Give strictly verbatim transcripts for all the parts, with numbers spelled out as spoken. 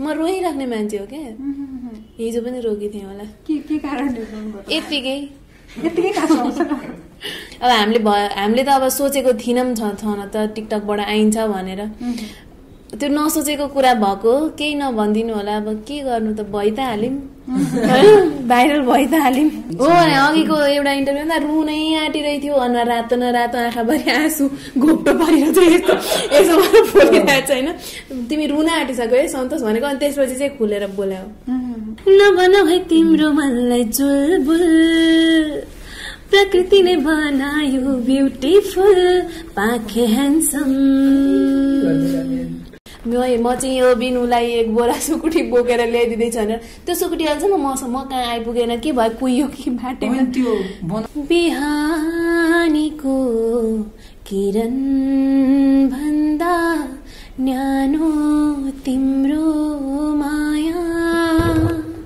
म रोइराख्ने मान्छे हो क्या। हिजो पनि रोगी थिएँ होला, के के कारणले यतिकै यतिकै काम आउँछ। अब हामीले हामीले त अब सोचेको थिएनौँ छन त टिकटकबाट आइन्छ भनेर, त्यो नसोचेको कुरा भएको। केही नभनिदिनु होला, अब के गर्नु, त भइ त हालिम, भाइरल भइ त हालिम हो। अघिको एउटा इन्टरभ्यूमा रुनै आँटिरहेको थियो, अनुहार रातो न रातो, आँखाभरि आँसु, घोप्टो परिरहेछ, यस्तो यसो बोलिरहेछ होइन। तिमी रुन आँटिसक्यो है सन्तोष भनेको, अनि त्यसपछि चाहिँ खुलेर बोलायो। नभन है तिम्रो मनलाई चुलबुल, प्रकृति ने बनायो ब्युटिफुल, पाखे ह्यान्डसम। म चाहिँ यो बिनुलाई एक बोरा सुकुटी बोकेर ल्याइदिँदैछु भनेर, त्यो सुकुटी हाल्छ मसँग, म कहाँ आइपुगेन, के भयो, कुहियो कि बाटेमा। त्यो बिहानीको किरण भन्दा न्यानो तिम्रो माया।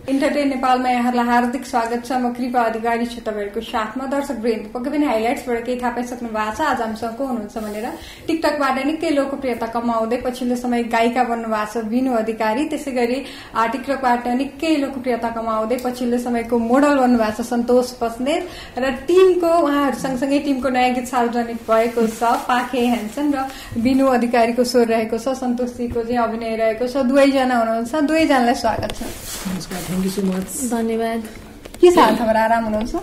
इन्टरटेन नेपालमा यहाँहरूलाई हार्दिक स्वागत छ। म कृपा अधिकारी छु तपाईँहरूको साथमा। दर्शक वृन्द, पक्कै पनि हाइलाइट्सबाट केही थाहा पाइसक्नु भएको छ। आज हामीसँग को हुनुहुन्छ भनेर, टिकटकबाट निकै लोकप्रियता कमाउँदै पछिल्लो समय गायिका बन्नु भएको छ बिनु अधिकारी। त्यसै गरी टिकटकबाट निकै लोकप्रियता कमाउँदै पछिल्लो समयको मोडल बन्नु भएको छ सन्तोष बस्नेत र टिमको। उहाँहरू सँगसँगै टिमको नयाँ गीत सार्वजनिक भएको छ पाखे ह्यान्डसम, र बिनु अधिकारीको स्वर रहेको छ, सन्तोषजीको चाहिँ अभिनय रहेको छ। दुवैजना हुनुहुन्छ, दुवैजनालाई स्वागत छ। नमस्कार, थ्याङ्क यू सो मच, धन्यवाद। के छ हालखबर, आराम हुनुहुन्छ?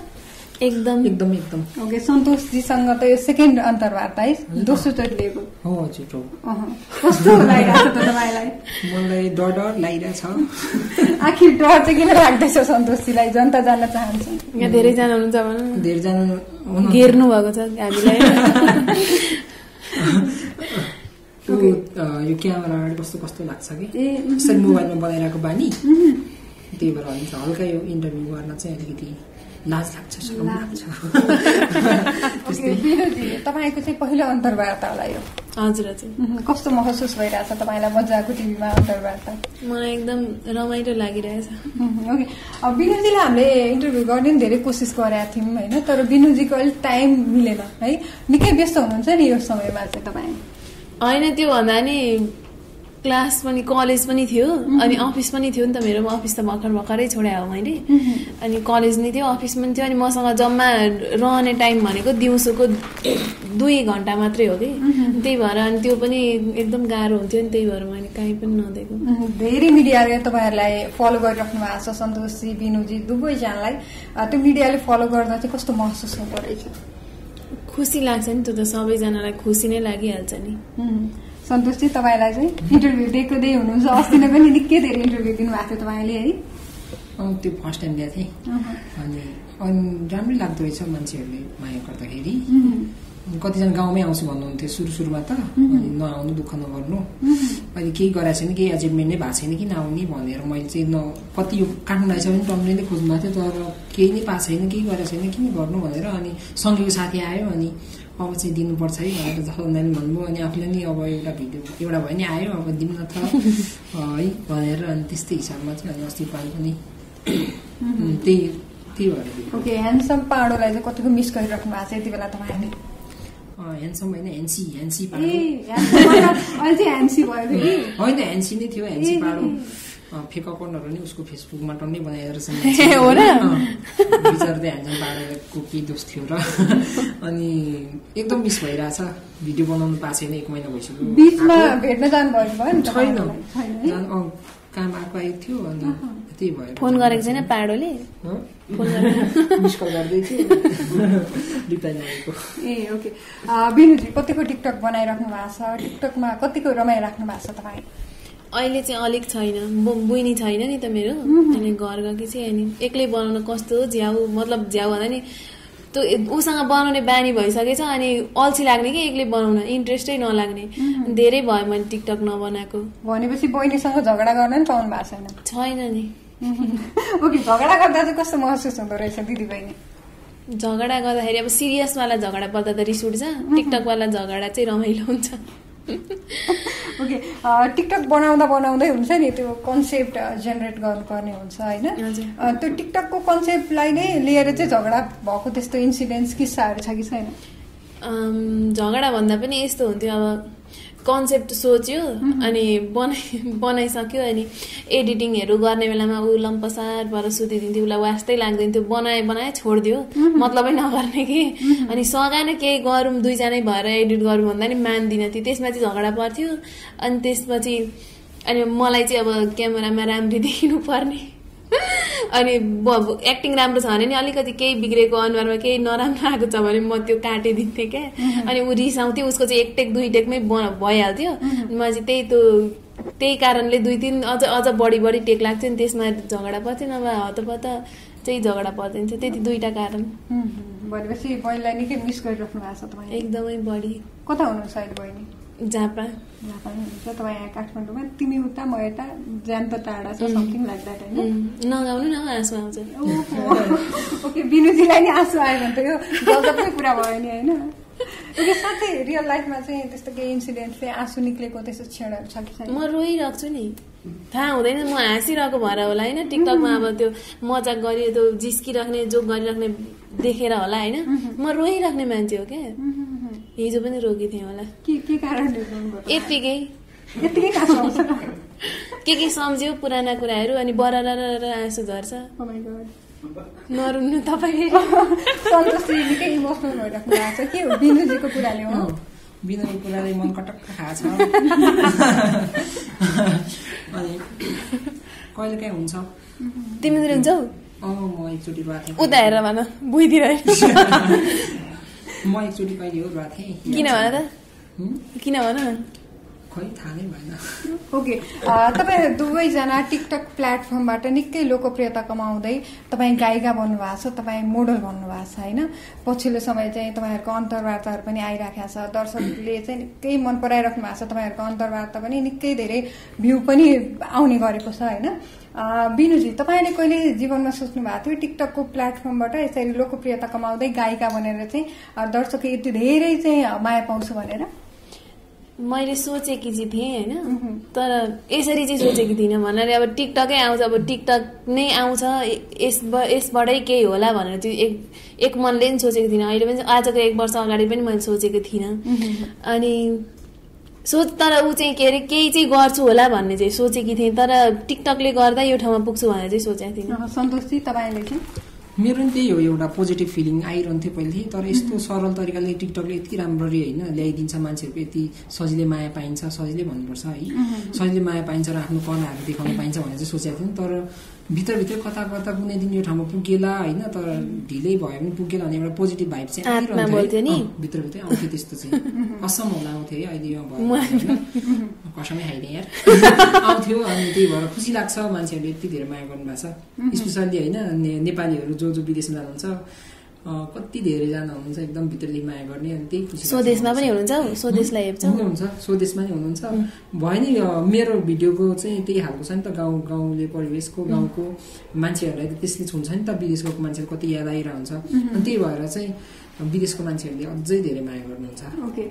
एकदम एकदम एकदम ओके। सन्तोषजीसँग त यो सेकेन्ड अन्तर्वार्ता है, दोस्रोचोटि लिएको हो हजुर। कस्तो लागिरहेको छ तपाईँलाई? मलाई डर डर लागिरहेछ। आखिर डर चाहिँ किन लाग्दैछ सन्तोषजीलाई? जनता जान्न चाहन्छ। यहाँ धेरैजना हुनुहुन्छ, भनौँ धेरैजना घेर्नु भएको छ हामीलाई। यो क्यामेरा अगाडि कस्तो कस्तो लाग्छ कि यसरी मोबाइलमा बनाइरहेको बानी, त्यही भएर हुन्छ हल्का यो इन्टरभ्यू गर्न चाहिँ अलिकति लाज लाग्छ। तपाईँको चाहिँ पहिलो अन्तर्वार्ता होला यो? हजुर हजुर। कस्तो महसुस भइरहेछ तपाईँलाई मजाको टिभीमा अन्तर्वार्ता? मलाई एकदम रमाइलो लागिरहेछ। ओके, अब बिनुजीलाई हामीले इन्टरभ्यू गर्ने पनि धेरै कोसिस गरेका थियौँ होइन, तर बिनुजीको अलिक टाइम मिलेन है, निकै व्यस्त हुनुहुन्छ नि यो समयमा चाहिँ तपाईँ? होइन, त्यो भन्दा नि क्लास पनि कलेज पनि थियो, अनि अफिस पनि थियो नि त मेरो। अफिस त भर्खर भर्खरै छोड्या हो मैले, अनि कलेज नै थियो, अफिस पनि थियो। अनि मसँग जम्मा रहने टाइम भनेको दिउँसोको दुई घन्टा मात्रै हो कि, त्यही भएर अनि त्यो पनि एकदम गाह्रो हुन्थ्यो नि, त्यही भएर मैले काहीँ पनि नदिएको। धेरै मिडियाले तपाईँहरूलाई फलो गरिराख्नु भएको छ सन्तोषजी बिनुजी दुवैजनालाई, त्यो मिडियाले फलो गर्दा चाहिँ कस्तो महसुस हुँदो रहेछ? खुसी लाग्छ नि, त्यो त सबैजनालाई खुसी नै लागिहाल्छ नि। सन्तोषजी तपाईँलाई चाहिँ इन्टरभ्यू दिएको दिइ हुनुहुन्छ, अस्ति नै पनि निकै धेरै इन्टरभ्यू दिनुभएको थियो तपाईँले है? त्यो फर्स्ट टाइम दिएको थिएँ, अनि अनि राम्रै लाग्दो रहेछ, मान्छेहरूले माया गर्दाखेरि। कतिजना गाउँमै आउँछु भन्नुहुन्थ्यो सुरु सुरुमा त, अनि नआउनु दुःख नगर्नु, अहिले केही गराएको छैन, केही एचिभमेन्ट नै भएको छैन कि नआउने भनेर मैले चाहिँ न कति यो काट्नु रहेछ भने टम्ने नै खोज्नु भएको थियो, तर केही नै पाएको छैन, केही गरेको छैन, किन गर्नु भनेर। अनि सँगैको साथी आयो, अनि अब चाहिँ दिनुपर्छ है भनेर जसले भन्नुभयो, अनि आफूले नि अब एउटा भिडियो एउटा भयो नि आयो, अब दिउँ न त है भनेर, अनि त्यस्तै हिसाबमा चाहिँ अनि अस्ति पाल पनि त्यही त्यही भएर। ओके, ह्यान्डसम पाडोलाई चाहिँ कतिको मिस गरिराख्नु भएको छ यति बेला तपाईँहरूले? ह्यान्डसम होइन, ह्यान्सी ह्यान्सी पाडो होइन, ह्यान्सी नै थियो, ह्यान्सी पाडो। फेक अकाउन्टहरू नि उसको फेसबुकमा टन्नै बनाएर विचार्दै ह्यान्डसम पाडोको के दोष थियो र? अनि एकदम मिस भइरहेछ, भिडियो बनाउनु पाएको छैन, एक महिना भइसक्यो। बिचमा भेट्न जानुभएको भयो नि? छैन, काम आएको आएको थियो, अनि त्यही भएर। फोन गरेको छैन पाडोले? ए ओके। बिनुजी कतिको टिकटक बनाइराख्नु भएको छ? टिकटकमा कतिको रमाइराख्नु भएको छ तपाईँ? अहिले चाहिँ अलिक छैन, बुइनी छैन नि त मेरो, अनि घर गएकी चाहिँ। अनि एक्लै बनाउन कस्तो झ्याउ, मतलब झ्याउ भन्दा नि त्यो उसँग बनाउने बानी भइसकेछ, अनि अल्छी लाग्ने कि एक्लै बनाउन इन्ट्रेस्टै नलाग्ने, धेरै भयो मैले टिकटक नबनाएको। भनेपछि बहिनीसँग झगडा गर्न नि पाउनु भएको छैन? छैन नि। ओके, झगडा गर्दा चाहिँ कस्तो महसुस हुँदो रहेछ दिदी बहिनी? झगडा गर्दाखेरि अब सिरियसवाला झगडा पर्दा त रिस उठ्छ, टिकटकवाला झगडा चाहिँ रमाइलो हुन्छ। ओके, टिकटक बनाउँदा बनाउँदै हुन्छ नि त्यो कन्सेप्ट जेनेरेट गर्नुपर्ने हुन्छ होइन, त्यो टिकटकको कन्सेप्टलाई नै लिएर चाहिँ झगडा भएको त्यस्तो इन्सिडेन्ट्स किस्साहरू छ कि छैन? झगडा भन्दा पनि यस्तो हुन्थ्यो, अब कन्सेप्ट सोच्यो अनि बनाइ बनाइसक्यो अनि एडिटिङहरु गर्ने बेलामा उ लम्पसार भएर सुतिदिन्थ्यो, उलाई वास्तै लाग्दैन्थ्यो, बनाए बनाए छोड्दियो, मतलबै नगर्ने कि। अनि सगान केही गरौँ दुईजनै भएर एडिट गरौँ भन्दा नि मान्दिन ती, त्यसमा चाहिँ झगडा पर्थ्यो। अनि त्यसपछि अनि मलाई चाहिँ अब क्यामेरामा राम्रो देखिनु पर्ने, अनि एक्टिङ राम्रो छ भने नि अलिकति केही बिग्रेको अनुहारमा केही नराम्रो आएको छ भने म त्यो काटिदिन्थेँ क्या। अनि ऊ रिसाउँथ्यो, उसको चाहिँ एक टेक दुई टेकमै भइहाल्थ्यो। म चाहिँ त्यही त्यो त्यही कारणले दुई तिन अझ अझ बढी बढी टेक लाग्थ्यो नि, त्यसमा झगडा पर्थ्यो, नभए हतपत चाहिँ झगडा पर्दैन थियो। त्यति दुईटा कारण। भनेपछि पहिला निकै मिस गरिराख्नु भएको छ तपाईँ? एकदमै बढी। कता हुनुहुन्छ अहिले बहिनी? जापा। जापा हुन्छ तपाईँ? यहाँ काठमाडौँमा? तिमी उता म यता, जान त टाढा छ, समथिङ लाइक द्याट हैन? नगाउनु न, आँसु आउँछ। ओके, बिनुजीलाई नि आँसु आयो भने त यो गजबकै कुरा भयो नि हैन? ओके, साथै रियल लाइफमा चाहिँ त्यस्तो केही इन्सिडेन्ट चाहिँ आँसु निक्लेको त्यस्तो क्षणहरु छ कि छैन? म रोइराख्छु नि, थाहा हुँदैन म हाँसिरहेको भएर होला हैन? टिकटकमा अब त्यो मजाक गरियो, त्यो जिस्किराख्ने, जोक गरिराख्ने देखेर होला हैन? म रोइराख्ने मान्छे हो के। हिजो पनि रोगी थिएँ होला। के के कारणले गर्नु? यतिकै यतिकै काट्छ, के के सम्झ्यो पुराना कुराहरू अनि बराबर आँसु झर्छ। ओ माय गॉड, नरुन्नु तपाईँ। सन्तोष निकै इमोसनल भइराख्नु भएको छ। के हो बिन्दुजीको कुराले? हो बिन्दुको कुराले मन कटक्क खाछ। अनि कहिले के हुन्छ? तिमीले हुन्छौ? अ म एकचोटी बाथे उता हेरेर भन, बुइदिरहे। म एकचोटि कहिले हो गएको थिएँ, किन भन त, किन भन, खै थाहा नै भएन। ओके, तपाईँ दुवैजना टिकटक प्लेटफर्मबाट निकै लोकप्रियता कमाउँदै तपाईँ गायिका बन्नुभएको छ, तपाईँ मोडल भन्नुभएको छ होइन? पछिल्लो समय चाहिँ तपाईँहरूको अन्तर्वार्ताहरू पनि आइराखेको छ, दर्शकले चाहिँ निकै मन पराइराख्नु भएको छ, तपाईँहरूको अन्तर्वार्ता पनि निकै धेरै भ्यू पनि आउने गरेको छ होइन? बिनुजी, तपाईँले कहिले जीवनमा सोच्नु भएको थियो टिकटकको प्लेटफर्मबाट यसरी लोकप्रियता कमाउँदै गायिका बनेर चाहिँ दर्शकले यति धेरै चाहिँ माया पाउँछु भनेर? मैले सोचेकी चाहिँ थिएँ होइन, तर यसरी चाहिँ सोचेकी थिइनँ। भन्नाले अब टिकटकै आउँछ, अब टिकटक नै आउँछ, यस यसबाटै केही होला भनेर त्यो एक एक मनले नि सोचेको थिइनँ। अहिले पनि आजको एक वर्ष अगाडि पनि मैले सोचेको थिइनँ। अनि सोच तर ऊ चाहिँ के अरे केही चाहिँ गर्छु होला भन्ने चाहिँ सोचेकी थिएँ, तर टिकटकले गर्दा यो ठाउँमा पुग्छु भनेर चाहिँ सोचेको थिइनँ। सन्तोषजी, तपाईँले चाहिँ? मेरो पनि त्यही हो, एउटा पोजिटिभ फिलिङ आइरहन्थ्यो पहिले, तर यस्तो सरल तरिकाले टिकटकले यति राम्ररी होइन ल्याइदिन्छ, मान्छेहरूको यति सजिलै माया पाइन्छ, सजिलै भन्नुपर्छ है, सजिलै माया पाइन्छ र आफ्नो कलाहरू देखाउन पाइन्छ भनेर चाहिँ सोचेको थिएँ। तर भित्रभित्र कता कता कुनै दिन यो ठाउँमा पुगेला होइन, तर ढिलै भयो भने पुगेला भने एउटा पोजिटिभ भाइब चाहिँ आइरहन्थ्यो नि भित्रभित्रै, आउँथ्यो त्यस्तो चाहिँ। कसम होला आउँथ्यो है, अहिले यो भयो कसमै खाइदिएँ यार, आउँथ्यो। अनि त्यही भएर खुसी लाग्छ मान्छेहरूले यति धेरै माया गर्नुभएको छ, स्पेसल्ली होइन नेपालीहरू जो जो विदेशमा जानुहुन्छ कति धेरैजना हुनुहुन्छ एकदम भित्रले माया गर्ने। अनि त्यही खुसी। स्वदेशमा पनि हुनुहुन्छ? स्वदेशलाई हेप्छ हुनुहुन्छ, स्वदेशमा नै हुनुहुन्छ। भयो नि मेरो भिडियोको चाहिँ त्यही हालको छ नि त, गाउँ गाउँले परिवेशको गाउँको मान्छेहरूलाई त त्यसले छुन्छ नि त, विदेशको मान्छेहरू कति याद आइरहन्छ। अनि त्यही भएर चाहिँ विदेशको मान्छेहरूले अझै धेरै माया गर्नुहुन्छ। ओके,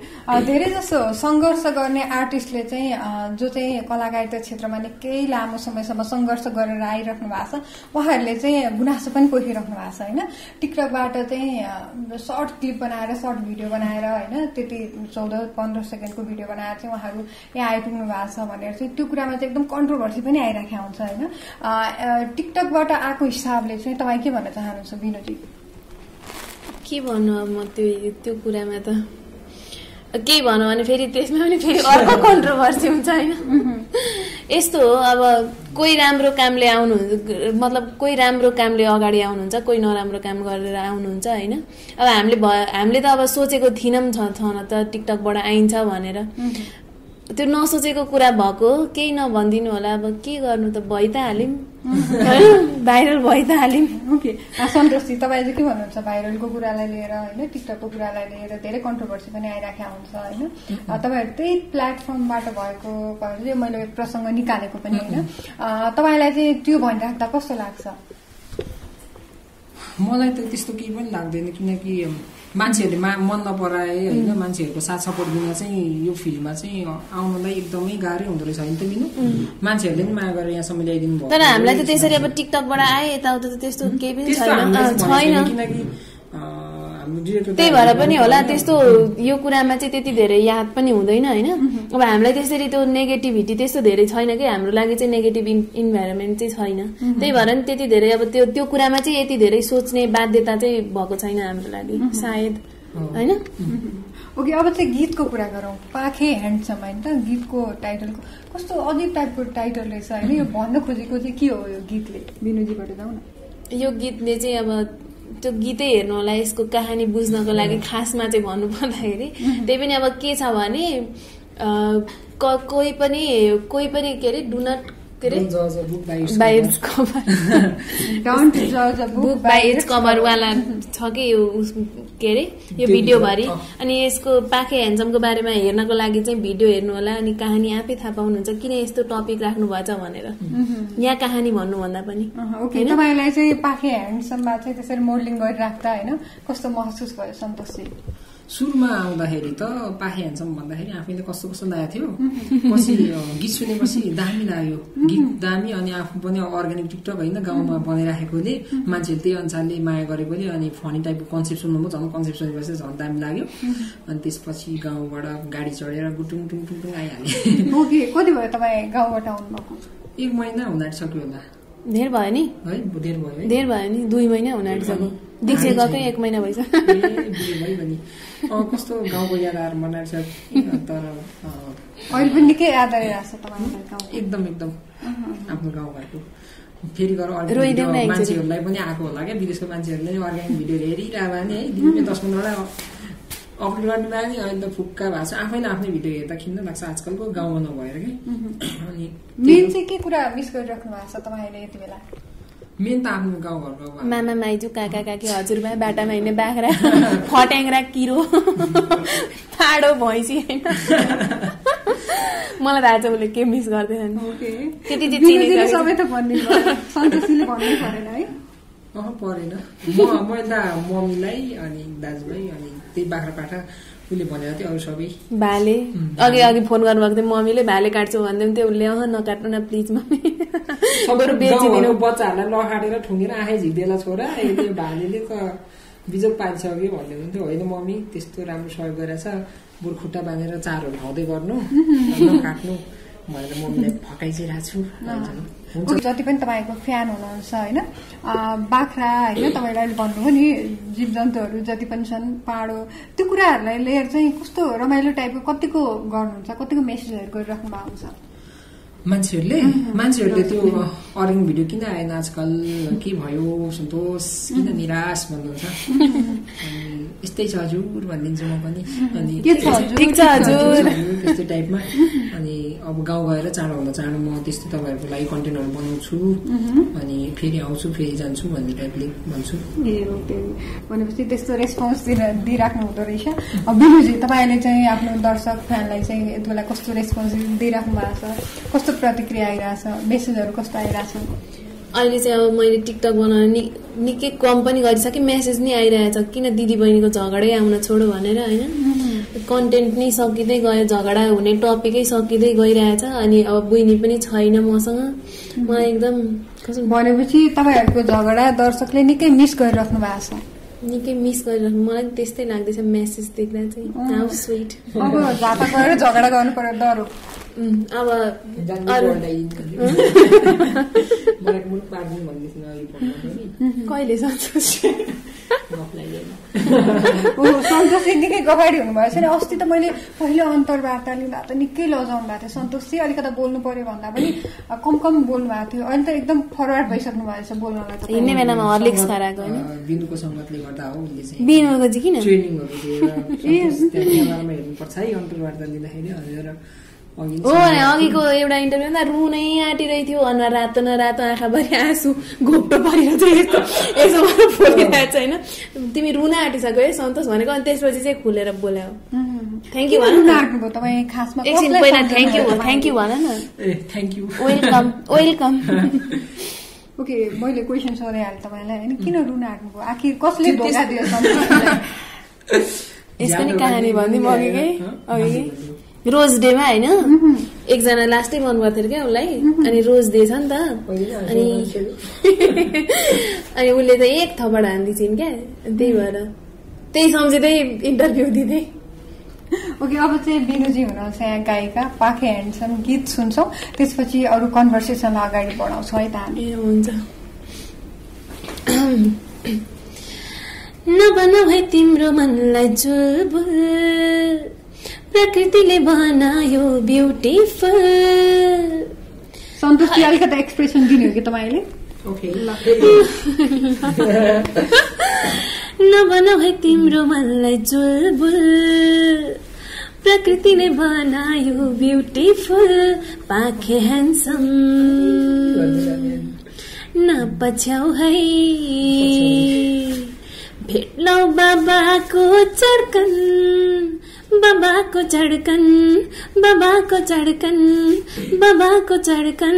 धेरै जसो सङ्घर्ष गर्ने आर्टिस्टले चाहिँ जो चाहिँ कलाकारिता क्षेत्रमा निकै लामो समयसम्म सङ्घर्ष गरेर आइराख्नु भएको छ, उहाँहरूले चाहिँ गुनासो पनि पोखिराख्नु भएको छ होइन? टिकटकबाट चाहिँ सर्ट क्लिप बनाएर, सर्ट भिडियो बनाएर होइन, त्यति चौध पन्ध्र सेकेन्डको भिडियो बनाएर चाहिँ उहाँहरू यहाँ आइपुग्नु भएको छ भनेर चाहिँ त्यो कुरामा चाहिँ एकदम कन्ट्रोभर्सी पनि आइराखेको हुन्छ होइन? टिकटकबाट आएको हिसाबले चाहिँ तपाईँ के भन्न चाहनुहुन्छ बिनुजी? के भन्नु अब म त्यो त्यो कुरामा त केही भन्नु भने फेरि त्यसमा पनि फेरि अर्को कन्ट्रोभर्सी हुन्छ होइन? यस्तो हो, अब कोही राम्रो कामले आउनुहुन्छ, मतलब कोही राम्रो कामले अगाडि आउनुहुन्छ, कोही नराम्रो काम गरेर आउनुहुन्छ होइन? अब हामीले भयो, हामीले त अब सोचेको थिएनौँ छन त टिकटकबाट आइन्छ भनेर, त्यो नसोचेको कुरा भएको। केही नभनिदिनु होला, अब के गर्नु त, भइ त हाल्यौँ, भाइरल भइ त हाल्यौँ। ओके, सन्तोषजी, तपाईँ चाहिँ के भन्नुहुन्छ भाइरलको कुरालाई लिएर होइन, टिकटकको कुरालाई लिएर धेरै कन्ट्रोभर्सी पनि आइराखेको हुन्छ होइन? तपाईँहरू त्यही प्लेटफर्मबाट भएको भएर मैले प्रसङ्ग निकालेको पनि होइन, तपाईँलाई चाहिँ त्यो भनिराख्दा कस्तो लाग्छ? मलाई त त्यस्तो केही पनि लाग्दैन, किनकि मान्छेहरूले मा मन नपराए होइन, मान्छेहरूको साथ सपोर्ट बिना चाहिँ यो फिल्डमा चाहिँ आउनलाई एकदमै गाह्रो हुँदो रहेछ होइन त बिनु? मान्छेहरूले पनि माया गरेर यहाँसम्म ल्याइदिनु भयो, तर हामीलाई त त्यसरी अब टिकटकबाट आए यताउता त त्यस्तो केही पनि छैन, किनकि त्यही भएर पनि होला त्यस्तो यो कुरामा चाहिँ त्यति धेरै याद पनि हुँदैन हैन। अब हामीलाई त्यसरी त्यो नेगेटिभिटी त्यस्तो धेरै छैन कि हाम्रो लागि चाहिँ नेगेटिभ इन्भाइरोमेन्ट चाहिँ छैन, त्यही भएर नि त्यति धेरै अब त्यो त्यो कुरामा चाहिँ यति धेरै सोच्ने बाध्यता चाहिँ भएको छैन हाम्रो लागि सायद हैन। ओके अब चाहिँ गीतको कुरा गरौँ। पाखे ह्यान्डसम हैन त गीतको टाइटलको कस्तो अजीब टाइपको टाइटल रहेछ हैन, यो भन्न खोजेको चाहिँ के हो यो गीतले? बिनुजीबाट जाऊ न। यो गीतले चाहिँ अब त्यो गीतै हेर्नु होला, यसको कहानी बुझ्नको लागि खासमा चाहिँ भन्नु पर्दाखेरि त्यही पनि अब के छ भने कोही पनि कोही पनि के अरे डु नट के अरे बाई इट्स कभर डोन्ट जज a book by its cover वाला छ कि यो के अरे यो भिडियोभरि। अनि यसको पाखे ह्यान्डसमको बारेमा हेर्नको लागि चाहिँ भिडियो हेर्नु होला अनि कहानी आफै थाहा पाउनुहुन्छ किन यस्तो टपिक राख्नुभएको छ भनेर, यहाँ कहानी भन्नुभन्दा पनि। ओके तपाईलाई चाहिँ पाखे ह्यान्डसममा चाहिँ त्यसरी मोडलिङ गरिराख्दा हैन कस्तो महसुस भयो सन्तोषजी? सुरुमा आउँदाखेरि त पाखे ह्यान्डसम भन्दाखेरि आफैले कस्तो कस्तो लागेको थियो, पछि गीत सुनेपछि दामी लाग्यो, गीत दामी अनि आफू पनि अर्ग्यानिक टिकटक होइन गाउँमा बनाइराखेकोले मान्छेले त्यही अनुसारले माया गरेकोले अनि फनी टाइपको कन्सेप्ट सुन्नुभयो झन् कन्सेप्ट सुनेपछि झन् दामी लाग्यो। अनि त्यसपछि गाउँबाट गाडी चढेर गुटुङ टुङ टुङ आइहाल्यो। ओके कति भयो तपाईँ गाउँबाट आउनुभएको? एक महिना हुन आँटिसक्यो होला। धेर भयो नि है, धेर भयो धेर भयो नि दुई महिना हुन आँटिसक्यो। दीक्षा गएकै एक महिना भइसक्यो। कस्तो गाउँको याद आएर मनाएर छ तर अहिले पनि निकै याद आइरहेको छ तपाईँको गाउँ? एकदम एकदम आफ्नो गाउँ भएको फेरि गएर अर्ग्यानिक मान्छेहरूलाई पनि आएको होला क्या, विदेशको मान्छेहरूले अर्ग्यानिक भिडियो हेरिरहेको नि है, दिनमै दस पन्ध्रवटा अपलोड गर्नु लाग्यो अहिले त फुक्का भएको छ। आफैले आफ्नै भिडियो हेर्दा खिन्न लाग्छ आजकलको गाउँमा नभएर कि। अनि मेन चाहिँ के कुरा मिस गरिराख्नु भएको छ तपाईँले यति बेला? मेन त आफ्नो गाउँघरको मामा माइजू काका काकी हजुरबा बाटामा हिँड्ने बाख्रा फट्याङ्रा किरो फाडो भैँसी हैन, मलाई थाहा छ उसले के मिस गर्दैछन्। ओके त्यति चाहिँ चिनेको सबै त भन्ने भयो, सन्तोषीले भन्नै परेन है? अह परेन, म मैले मम्मीलाई अनि दाजुभाइ अनि त्यही बाख्रा पाठा उसले भनेको थियो, अरू सबै भाले। अघि अघि फोन गर्नुभएको थियो मम्मीले भाले काट्छु भन्दै थियो, उसले अह नकाट्नु न प्लिज मम्मी सबैहरू बेचिदिनु बच्चाहरूलाई नकाटेर ठुङ्गेर आँखै झिक्देला छोरा त्यो भालेले त बिजोग पारिसक्यो भन्ने हुन्थ्यो। होइन मम्मी त्यस्तो राम्रो सहयोग गरेछ, बरु खुट्टा बाँधेर चारोहरू खुवाउँदै गर्नु नकाट्नु भनेर मम्मीलाई फकाइरहेको छु। जति पनि तपाईँको फ्यान हुनुहुन्छ होइन बाख्रा होइन तपाईँलाई भन्नुभयो नि जीव जन्तुहरू जति पनि छन् पाँडो त्यो कुराहरूलाई लिएर चाहिँ कस्तो रमाइलो टाइपको कतिको गर्नुहुन्छ, कतिको मेसेजहरू गरिराख्नु भएको छ? मान्छेहरूले मान्छेहरूले त्यो अरिङ भिडियो किन आएन आजकल के भयो सन्तोष किन निराश भन्नुहुन्छ, यस्तै छ हजुर भनिदिन्छु म पनि अनि ठिक छ हजुर त्यस्तै टाइपमा। अनि अब गाउँ गएर चाँडोभन्दा चाँडो म त्यस्तो तपाईँहरूको लागि कन्टेन्टहरू बनाउँछु अनि फेरि आउँछु फेरि जान्छु भन्ने टाइपले भन्छु। ए ओके भनेपछि त्यस्तो रेस्पोन्स दिइराख्नु हुँदो रहेछ। अब बिनुजी तपाईँले चाहिँ आफ्नो दर्शक फ्यानलाई चाहिँ यति बेला कस्तो रेस्पोन्स दिइराख्नु भएको छ, कस्तो प्रतिक्रिया आइरहेछ, मेसेजहरू कस्तो आइरहेछ? अहिले चाहिँ अब मैले टिकटक बनाउन नि निकै कम पनि गरिसकेँ, मेसेज नै आइरहेछ किन दिदी बहिनीको झगडै आउन छोडो भनेर होइन, कन्टेन्ट नै सकिँदै गयो, झगडा हुने टपिकै सकिँदै गइरहेछ। अनि अब बहिनी पनि छैन मसँग, म एकदम भनेपछि तपाईँहरूको झगडा दर्शकले निकै मिस गरिराख्नु भएको छ? निकै मिस गरिरहनु मलाई त्यस्तै लाग्दैछ मेसेज देख्दा चाहिँ। हाउ स्विट, अब झापा गएर झगडा गर्नु पर्यो डर हो अब कहिले सन्तोष सन्तोषजी निकै गगाडी हुनुभएछ नि, अस्ति त मैले पहिलो अन्तर्वार्ता लिँदा त निकै लजाउनु भएको थियो सन्तोषजी, अलिकति बोल्नु पर्यो भन्दा पनि कम कम बोल्नु भएको थियो, अहिले त एकदम फरवर्ड भइसक्नु भएको छ बोल्नलाई। त हिँड्ने बेलामा हर्लिक्स खाएको होइन बिनुको सङ्गतले गर्दा हो उसले चाहिँ बिनुको चाहिँ किन ट्रेनिङहरू दिएर हेर्नुपर्छ है अन्तर्वार्ता लिँदाखेरि हजुर। ओ अघिको एउटा इन्टरभ्यूमा रुनै आँटिरहेको थियो अनुहार रातो न रातो आँखाभरि आँसु घोप्टो परेर चाहिँ यसो भनेर बोलिरहेको छ होइन, तिमी रुन आँटिसक्यो है सन्तोष भनेको। अनि त्यसपछि चाहिँ खुलेर बोल्यो थ्याङ्क यू भन न, एकछिन पहिला थ्याङ्क यू थ्याङ्क यू भन न। Thank you welcome welcome. Okay मैले क्वेसन सोधिहालेँ तपाईँलाई होइन किन रुन आँट्नुभयो आखिर कसले धोका दियो सन्तोषलाई? यस पनि कहानी भनिदिउँ अघिकै अघिकै रोज डेमा होइन एकजना लास्टै मन गर्थ्यो अरे क्या उसलाई, अनि रोज डे छ नि त अनि अनि उसले त एक थपड हान्दिन्छन् क्या, त्यही भएर त्यही सम्झिँदै इन्टरभ्यु दिदै। ओके अब चाहिँ बिनुजी हुनुहुन्छ यहाँ गायिका, पाखे ह्यान्डसम, गीत सुन्छौँ त्यसपछि अरू कन्भर्सेसन अगाडि बढाउँछौँ है त हामी। हुन्छ नबनाऊ है तिम्रो मनलाई जुलबुल, प्रकृतिले बनायो ब्युटिफुल। सन्तोष जी अलिकति एक्सप्रेसन दिनु हो कि तपाईले? ओके नबनाऊ है तिम्रो मनलाई जुलबुल, प्रकृतिले बनायो ब्युटिफुल। पाखे ह्यान्डसम नपछ्याउ है, भेट्नौ बाबाको चर्कन, बाबाको चर्कन, बाबाको चर्कन, बाबाको चर्कन।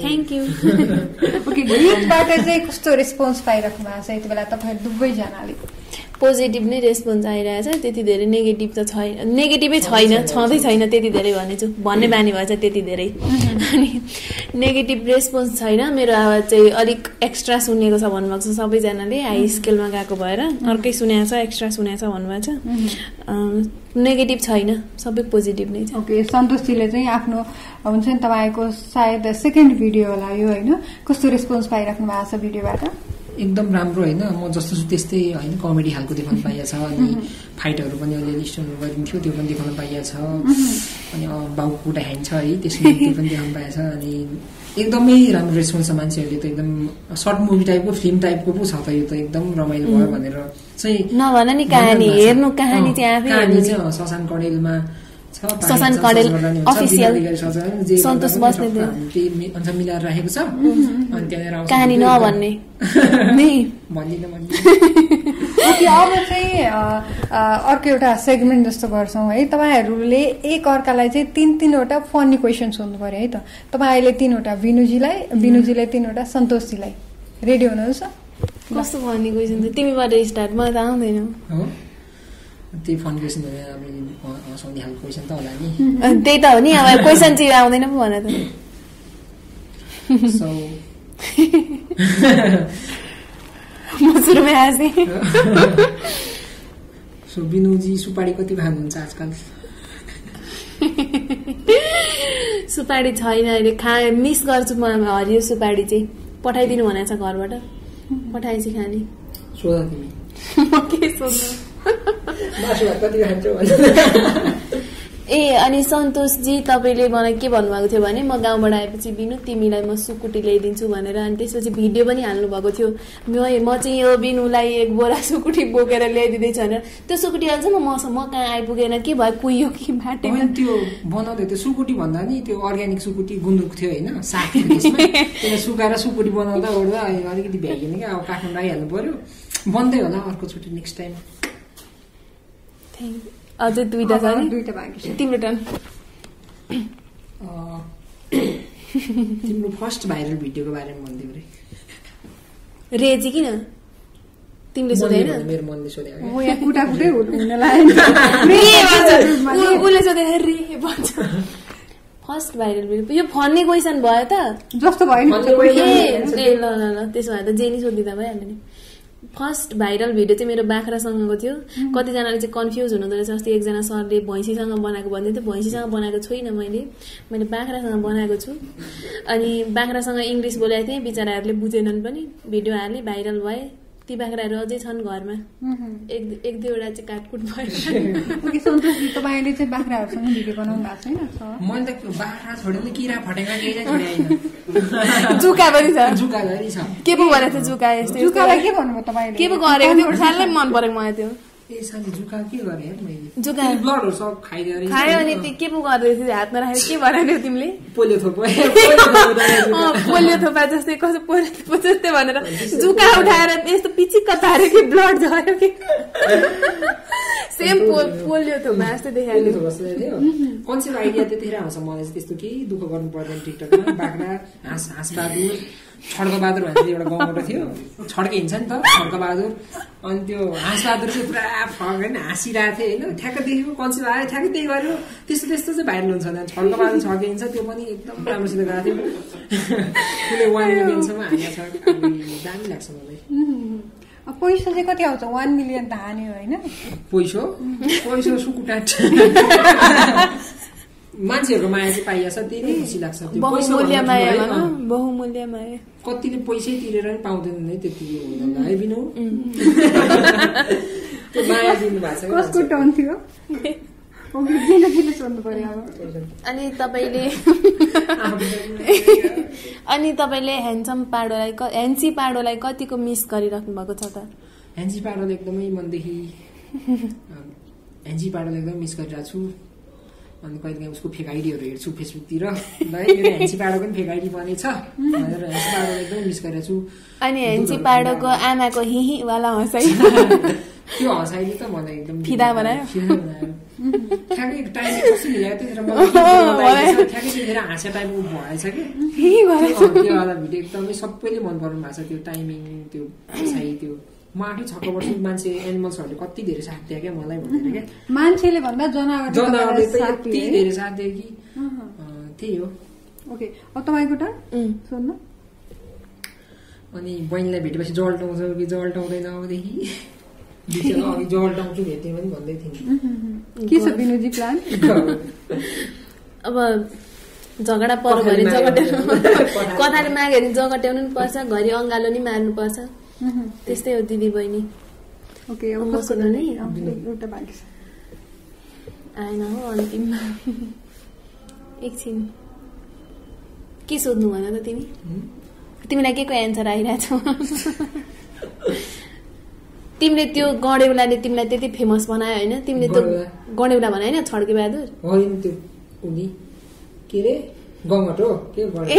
Thank you. ओके गीतबाट चाहिँ कस्तो रेस्पोन्स पाइराख्नु भएको छ यति बेला तपाईहरु दुवैजनाले? पोजिटिभ नै रेस्पोन्स आइरहेछ, त्यति धेरै नेगेटिभ त छैन, नेगेटिभै छैन, छँदै छैन त्यति धेरै भनेछु, भन्ने बानी भएछ त्यति धेरै। अनि नेगेटिभ रेस्पोन्स छैन, मेरो आवाज चाहिँ अलिक एक्स्ट्रा सुनेको छ भन्नुभएको छ सबैजनाले, हाई स्केलमा गएको भएर अर्कै सुनेको छ, एक्स्ट्रा सुनेको छ भन्नुभएको छ। नेगेटिभ छैन, सबै पोजिटिभ नै छ। ओके सन्तोषजीले चाहिँ आफ्नो हुन्छ नि तपाईँको सायद सेकेन्ड भिडियो होला यो होइन, कस्तो रेस्पोन्स पाइराख्नु भएको छ भिडियोबाट? एकदम राम्रो होइन, म जस्तो छु त्यस्तै होइन, कमेडी खालको देखाउन पाइएछ, अनि फाइटहरू पनि अलिअलि स्टोनहरू गरिन्थ्यो त्यो पनि देखाउन पाइएछ, अनि बाउको कुरा ह्यान्छ है त्यसमा त्यो पनि देखाउन पाइएछ, अनि एकदमै राम्रो रेस्पोन्स छ मान्छेहरूले। त एकदम सर्ट मुभी टाइपको फिल्म टाइपको पो छ त यो, त एकदम रमाइलो भयो भनेर चाहिँ नभन नि, कहानी हेर्नु, कहानी चाहिँ आफै हेर्नु। ससान कडेलमा छ, ससान कडेल अफिसियल सन्तोष बस्नेले अन्त मिलाएर राखेको छ, अनि त्यहाँनिर कहानी नभन्ने नि भन्दिन भन्दिन। ओके अब चाहिँ अर्को एउटा सेगमेन्ट जस्तो गर्छौँ है, तपाईहरूले एक अर्कालाई चाहिँ तीन तीनवटा फनी क्वेसन सोध्नु पर्यो है त। तपाईहरूले तीनवटा बिनुजीलाई, बिनुजीले तीनवटा सन्तोषजीलाई, रेडी हुनुहुन्छ? कस्तो फनी क्वेसन थियो? तिमीबाट स्टार्ट, मलाई त आउँदैन हो त्यही फनी क्वेसन। त्यही त हो नि, अब क्वेसन चाहिँ आउँदैन पो भन त। म सुरुमै आएँ। सो बिनुजी सुपारी कति भाग हुन्छ आजकल? सुपारी छैन अहिले, खा मिस गर्छु म हरियो सुपारी चाहिँ, पठाइदिनु भनेको छ घरबाट, पठाएपछि खाने। सोधा तिमी के सोध्नु? ए अनि सन्तोषजी तपाईँले मलाई के भन्नुभएको थियो भने, म गाउँबाट आएपछि बिनु तिमीलाई म सुकुटी ल्याइदिन्छु भनेर, अनि त्यसपछि भिडियो पनि हाल्नु भएको थियो, म चाहिँ यो बिनुलाई एक बोरा सुकुटी बोकेर ल्याइदिँदैछु भनेर। त्यो सुकुटी हाल्छ मसँग, म कहाँ आइपुगेन, के भयो, कुहियो कि बाटेमा? त्यो बनाउँदै त्यो सुकुटी भन्दा नि त्यो अर्ग्यानिक सुकुटी गुन्द्रुक थियो होइन, साग त्यसमा सुकाएर सुकुटी बनाउँदा ओर्दा अलिकति भ्याइएन क्या, अब काठमाडौँ आइहाल्नु पर्यो, बन्दै होला अर्कोचोटि नेक्स्ट टाइम। Thank you. अझै दुईटा छ नि तिम्रो टर्न। तिम्रो फर्स्ट भाइरल भिडियोको बारेमा भन्दिउ रे। रेजी किन तिमीले सोधेन? मेरो मनले सोधे, म यहाँ कुटाकुटै हुन लाग्यो नि, उले सोधेन रे भन्छ। फर्स्ट भाइरल भिडियो यो फन्नी क्वेसन भयो त, जस्तो भयो नि ल ल, त्यसो भए त जेनी सोधिदा भइहाल्यो नि। फर्स्ट भाइरल भिडियो चाहिँ मेरो बाख्रासँगको थियो, कतिजनाले चाहिँ कन्फ्युज हुनुहुँदो रहेछ। अस्ति एकजना सरले भैँसीसँग बनाएको भन्दै थियो, भैँसीसँग बनाएको छुइनँ मैले, मैले बाख्रासँग बनाएको छु। अनि बाख्रासँग इङ्ग्लिस बोलाएको थिएँ, बिचराहरूले बुझेनन् पनि, भिडियो हालेँ, भाइरल भए। ती बाख्राहरू अझै छन् घरमा, एक एक दुईवटा चाहिँ काटकुट भयो। तपाईँले चाहिँ बाख्राहरूसँग भिडियो बनाउनु भएको छैन? मैले त बाख्रा छोडेर किरा फटेका केही छैन, जुका पनि छ, जुका पनि छ। के पो भनेको थियो जुका? यस्तो जुकालाई के भन्नुभयो तपाईँले? के पो गरेको थियो? सालले मन परेको मलाई त्यो। ए साथी जुका के गरे? मैले जुका ब्लडहरू सब खाइदियो खायो, अनि त्यो के पो गर्दै थियो हातमा राखेर, के भनेको थियो तिमीले? पोलियो थोपा, पोलियो थोपा जस्तै, कसो पोलियो थोपा जस्तै भनेर जुका उठाएर यस्तो पिचिक्क पार्यो कि ब्लड झऱ्यो कि, सेम पोलियो थोपा जस्तै देखायो। कन्सेप्ट आइडिया त्यतिखेर आउँछ मलाई चाहिँ, त्यस्तो केही दुःख गर्नु पर्दैन। टिकटकमा बाख्रा हाँस हाँस बादुर छड्का बहादुर भन्ने एउटा गाउँबाट थियो, छड्के हिँड्छ नि त छड्का बहादुर, अनि त्यो हाँस बहादुर चाहिँ पुरा फर्केन हाँसिरहेको थिएँ होइन, ठ्याक्क देखेको कन्सेप्ट आयो, ठ्याक्कै त्यही गर्यो। त्यस्तो त्यस्तो चाहिँ भाइरल हुन्छ, छड्का बहादुर छड्के हिँड्छ त्यो पनि एकदम राम्रोसित गएको थियो, वान मिलियनसम्म हानेको छ, दामी लाग्छ मलाई। पैसा चाहिँ कति आउँछ? वन मिलियन त हान्यो हैन पैसा पैसा सुकुटाट मान्छेहरुको माया चाहिँ पाइया छ त्यही नै खुसी लाग्छ। त्यो बहुमूल्य माया हो, बहुमूल्य माया। कतिले पैसै तिरेर नि पाउँदैन नि त्यति हुँदैन है बिनु। त्यो माया दिनु भएको छ। कसको टर्न थियो? ओके किन किन सोध्नु पर्यो अब? अनि तपाईले अनि तपाईले ह्यान्डसम पाडोलाई ह्यान्सी पाडोलाई कतिको मिस गरिराख्नु भएको छ त? ह्यान्सी पाडोले एकदमै मनदेखि ह्यान्सी पाडोले एकदमै मिस गरिरहेको छु। अनि कहिलेकाहीँ उसको फेक आइडीहरू हेर्छु फेसबुकतिर। मेरो ह्यान्सी पाडोको पनि फेक आइडी बनेछ भनेर ह्यान्सी पाडोलाई एकदमै मिस गरिरहेको छु। अनि ह्यान्सी पाडोको आमाको हिही वाला हँसाइ त्यो हँसाइले त मलाई एकदम फिदा बनायो। ठ्याक्कै टाइम कसरी मिलायो त्यतिर मलाई ठ्याक्कै त्यतिर हाँसे टाइमको भएछ कि हिही भएछ। त्यो वाला भिडियो एकदमै सबैले मन पराउनु भएको छ। त्यो टाइमिङ त्यो हँसाइ त्यो म आफै छक्क पर्छु। मान्छे एनिमल्सहरूले कति धेरै साथ दिए क्या मलाई भनेर क्या मान्छेले भन्दा जनावरले जनावरले त यति धेरै साथ दिए कि त्यही हो। ओके अब तपाईँको टर्न सुन्नु। अनि बहिनीलाई भेटेपछि जल्टाउँछ कि जल्टाउँदैन अबदेखि बिचमा अघि जल्टाउँछु भेट्यो पनि भन्दै थिएँ। के छ बिनुजी प्लान? अब झगडा पर्यो भने जगट्याउनु कथाले माग्यो भने जगट्याउनु पनि पर्छ, घरि अँगालो नि मार्नुपर्छ। त्यस्तै हो दिदी बहिनी। ओके अब कसरी नै एउटा बाँकी छ आएन हो अन्तिममा। एकछिन के सोध्नु भन त तिमी? तिमीलाई के को एन्सर आइरहेछौ? तिमीले त्यो गडेउलाले तिमीलाई त्यति फेमस बनायो होइन? तिमीले त्यो गडेउला भने होइन छड्के बहादुर हो नि त्यो उनी के रे गङ्गट हो के गरे?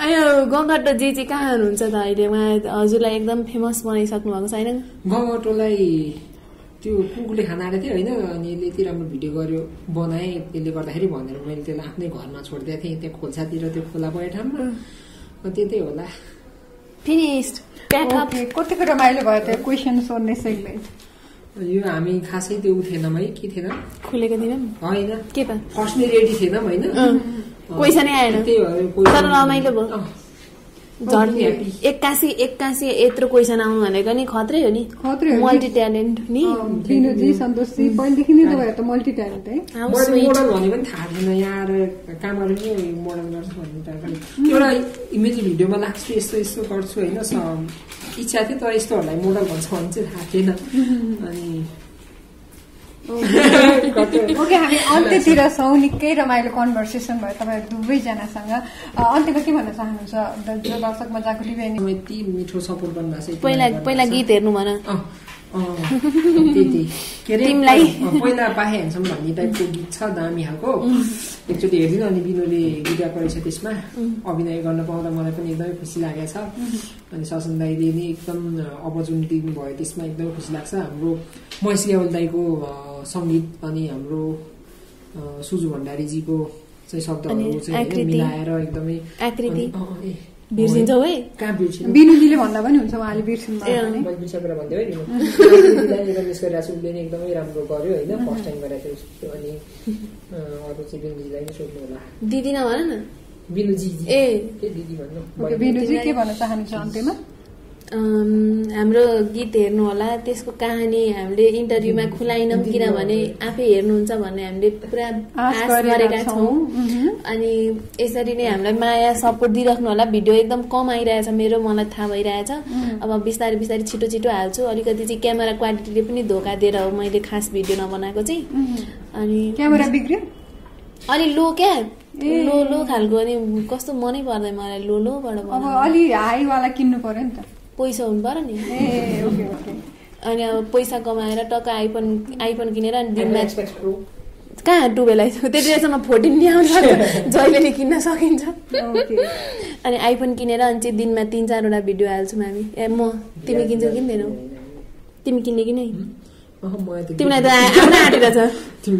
अयो गङ्गटो जे चाहिँ कहाँ हुनुहुन्छ त अहिले? उहाँ हजुरलाई एकदम फेमस बनाइसक्नु भएको छ होइन? गङ्गटोलाई त्यो कुकुरले खान आएको थियो होइन? अनि यसले यति राम्रो भिडियो गर्यो बनाएँ त्यसले गर्दाखेरि भनेर मैले त्यसलाई आफ्नै घरमा छोडिदिएको थिएँ। त्यहाँ खोल्सातिर त्यो खोला पयो ठाउँमा त्यतै होला। Finished pack up. कतिको रमाइलो भयो त्यो क्वेसन सोध्ने सेगमेन्ट। यो हामी खासै त्यो थिएनौँ है के थिएन खुलेको थिएनौँ होइन के त फर्स्टली रेडी थिएनौँ होइन? पैसा नै आएन तर रमाइलो भयो। झर्ने एक्कासी एक्कासी यत्रो क्वेसन आउनु भनेको नि खत्रै हो नि। मल्टी ट्यालेन्ट नि बिनुजी सन्तोषजी पहिलेदेखि नै तपाईँ त मल्टी ट्यालेन्ट है। मोडल भने पनि थाहा छैन यहाँ आएर काम गरेर नि मोडल गर्छु भन्ने त एउटा इमेज भिडियोमा लाग्छु यस्तो यस्तो गर्छु होइन इच्छा थियो तर यस्तोहरूलाई मोडल भन्छ भने चाहिँ थाहा थिएन। अनि ओके हामी अन्त्यतिर छौँ। निकै रमाइलो कन्भर्सेसन भयो तपाईँहरू दुवैजनासँग। अन्त्यमा के भन्न चाहनुहुन्छ जो दर्शकमा जाको लिभेन? यति मिठो सपोर्ट गर्नुभएको छ। पहिला पहिला गीत हेर्नु भन तिमीलाई। पहिला पाए हेर्छौँ भन्ने टाइपको गीत छ दामी खालको एकचोटि हेरिदिनु। अनि बिनुले गीत गाएको छ त्यसमा अभिनय गर्न पाउँदा मलाई पनि एकदमै खुसी लागेको छ। अनि ससन दाईले नि एकदम अपर्च्युनिटी भयो त्यसमा एकदमै खुसी लाग्छ। हाम्रो महेश ग्यावल दाईको सङ्गीत अनि हाम्रो सुजु भण्डारीजीको चाहिँ शब्दहरू चाहिँ मिलाएर एकदमै बिर्सिन्छौ है कहाँ बिर्सिन्छ बिनुजीले भन्दा पनि हुन्छ उहाँले बिर्सिन्छ बिर्सेर भन्दै है बिनुजीलाई मिस गरिरहेको छु। उसले नै एकदमै राम्रो गर्यो होइन फर्स्ट टाइम गरेको थियो। अनि अरू चाहिँ बिनुजीलाई नै सोध्नु होला। दिदी नभन न बिनुजी ए के दिदी भन्नु। बिनुजी के भन्न चाहनुहुन्छ अन्त्यमा? हाम्रो गीत हेर्नु होला। त्यसको कहानी हामीले इन्टरभ्यूमा खुलाइनौँ किनभने आफै हेर्नुहुन्छ भन्ने हामीले पुरा आश गरेका छौँ। अनि यसरी नै हामीलाई माया सपोर्ट दिइराख्नु होला। भिडियो एकदम कम आइरहेछ मेरो मलाई थाहा भइरहेछ। अब बिस्तारै बिस्तारै छिटो छिटो हाल्छु। अलिकति चाहिँ क्यामेरा क्वालिटीले पनि धोका दिएर हो मैले खास भिडियो नबनाएको चाहिँ। अनि क्यामेरा बिग्रियो अनि लो क्या लो लो खालको अनि कस्तो मनै पर्दैन मलाई लो लोबाट। अब अलि हाईवाला किन्नु पर्यो नि त पैसा हुनु पर्यो नि। अनि अब पैसा कमाएर टक्क आइफोन आइफोन किनेर अनि दिनमा कहाँ डुबेला त्यति बेलासम्म फोर्टिन नै आउँछ जहिले नै किन्न सकिन्छ। अनि आइफोन किनेर अनि चाहिँ दिनमा तिन चारवटा भिडियो हाल्छौँ हामी। ए म तिमी किन्छौ किन्दैनौ? तिमी किन्ने कि नै? तिमीलाई त आउन आँटेर छ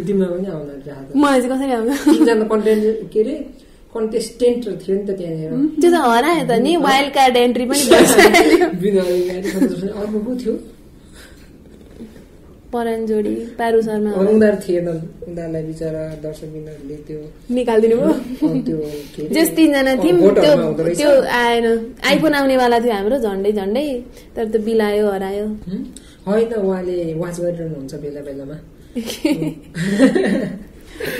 मलाई चाहिँ कसरी आउँछ? कन्टेस्टेन्ट थियो नि त त्यहाँनिर त्यो त हरायो त नि। वाइल्ड कार्ड एन्ट्री पनि अर्को को थियो परन जोडी पारू शर्मा अनुदार थिएन उनीहरुलाई बिचारा दर्शकबिन्दहरुले त्यो निकाल्दिनु भयो त्यो जे तीन जना थिम त्यो त्यो आएन आइफोन आउने वाला थियो हाम्रो झण्डै झण्डै तर त्यो बिलायो हरायो हैन उहाँले वाच गरिरहनु हुन्छ बेला बेलामा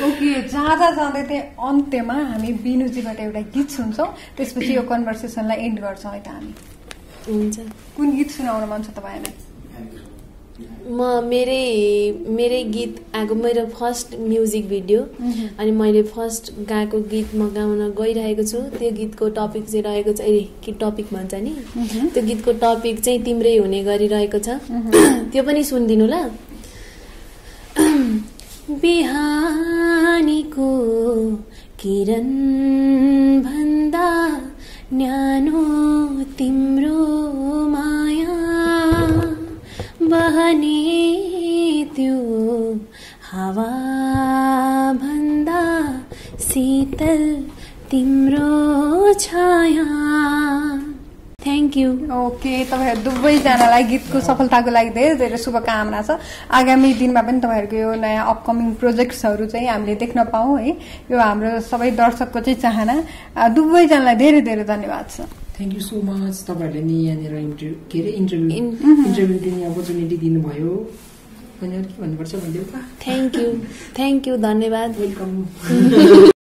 ओके जाँदा जाँदै त्यही अन्त्यमा हामी बिनुजीबाट एउटा गीत सुन्छौं त्यसपछि यो कन्भर्सेसनलाई एन्ड गर्छौं है त हामी हुन्छ कुन गीत सुनाउन मन छ तपाईलाई म मेरै मेरै गीत आगो मेरो फर्स्ट म्युजिक भिडियो अनि मैले फर्स्ट गाएको गीत म गाउन गइरहेको छु त्यो गीतको टपिक चाहिँ रहेको छ ए कि टपिक भन्छ नि त्यो गीतको टपिक चाहिँ तिम्रै हुने गरिरहेको छ त्यो पनि सुन्दिनु ल बिहानीको किरण भन्दा न्यानो तिम्रो माया बहने त्यो हावा भन्दा शीतल तिम्रो छाया थ्याङ्क यू ओके तपाईहरु दुवैजनालाई गीतको सफलताको लागि धेरै धेरै शुभकामना छ आगामी दिनमा पनि तपाईहरुको यो नयाँ अपकमिङ प्रोजेक्ट्सहरु चाहिँ हामीले देख्न पाऊँ है यो हाम्रो सबै दर्शकको चाहिँ चाहना दुवैजनालाई धेरै धेरै धन्यवाद छ थ्याङ्क यू सो मच तपाईहरुले नि यहाँनिर इन्टरभ्यु के अरे इन्टरभ्यु इन्टरभ्यु दिने अपर्च्युनिटी दिनुभयो भन्ने के भन्नुपर्छ भन्दियो त थ्याङ्क यू थ्याङ्क यू धन्यवाद वेलकम